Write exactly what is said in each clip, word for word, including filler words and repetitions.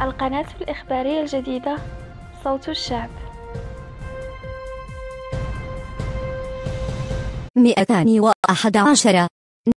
القناة الإخبارية الجديدة صوت الشعب. مئتان وأحد عشر.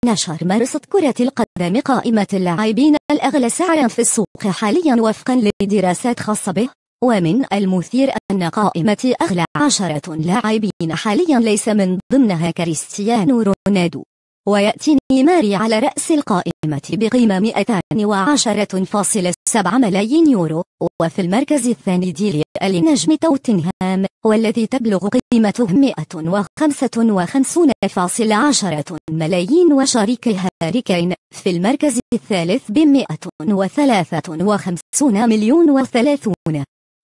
نشر منصة كرة القدم قائمة اللاعبين الأغلى سعرا في السوق حاليا وفقا لدراسات خاصة به. ومن المثير أن قائمة أغلى عشرة لاعبين حاليا ليس من ضمنها كريستيانو رونالدو، ويأتي نيماري على رأس القائمة بقيمة مئتان وعشرة فاصلة سبعة ملايين يورو. وفي المركز الثاني ديلي النجم توتنهام، والذي تبلغ قيمته مئة وخمسة وخمسين فاصلة عشرة ملايين، وشريكه هاركين في المركز الثالث ب مئة وثلاثة وخمسين مليون وثلاثون،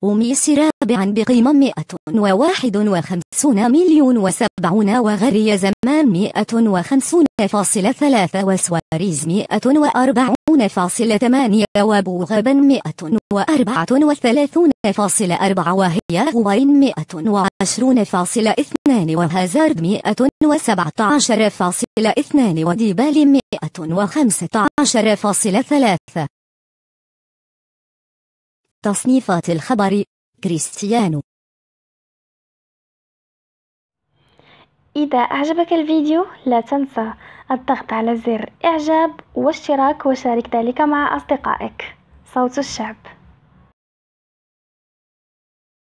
وميسي رابعا بقيمة مئة وواحد وخمسين مليون وسبعون، وغري زمان مئة وخمسين فاصلة ثلاثة، وسواريز مئة وأربعين فاصلة ثمانية، وبوغبان مئة وأربعة وثلاثين فاصلة أربعة، وهي هوين مئة وعشرين فاصلة اثنين، وهازارد مئة وسبعة عشر فاصلة اثنين، وديبالي مئة وخمسة عشر فاصلة ثلاثة. تصنيفات الخبر كريستيانو. إذا أعجبك الفيديو لا تنسى الضغط على زر إعجاب والاشتراك وشارك ذلك مع أصدقائك. صوت الشعب.